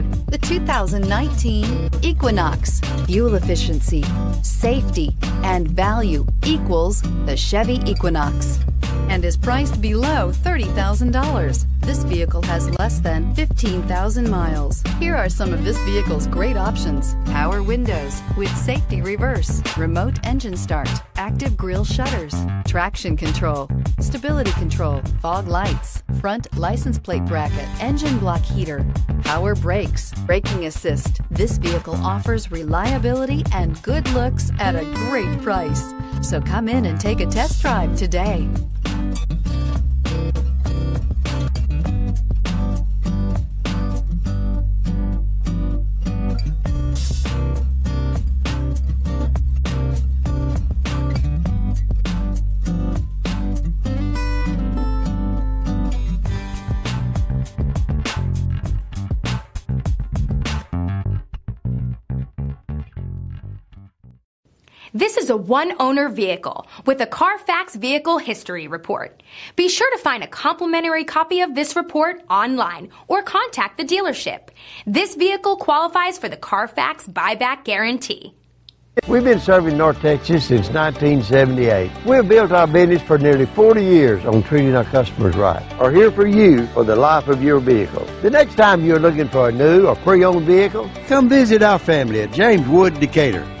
drive the 2019 Equinox. Fuel efficiency, safety, and value equals the Chevy Equinox, and is priced below $30,000. This vehicle has less than 15,000 miles. Here are some of this vehicle's great options: power windows with safety reverse, remote engine start, active grille shutters, traction control, stability control, fog lights, front license plate bracket, engine block heater, power brakes, braking assist. This vehicle offers reliability and good looks at a great price. So come in and take a test drive today. This is a one-owner vehicle with a Carfax Vehicle History Report. Be sure to find a complimentary copy of this report online or contact the dealership. This vehicle qualifies for the Carfax Buyback Guarantee. We've been serving North Texas since 1978. We've built our business for nearly 40 years on treating our customers right. We're here for you for the life of your vehicle. The next time you're looking for a new or pre-owned vehicle, come visit our family at James Wood Decatur.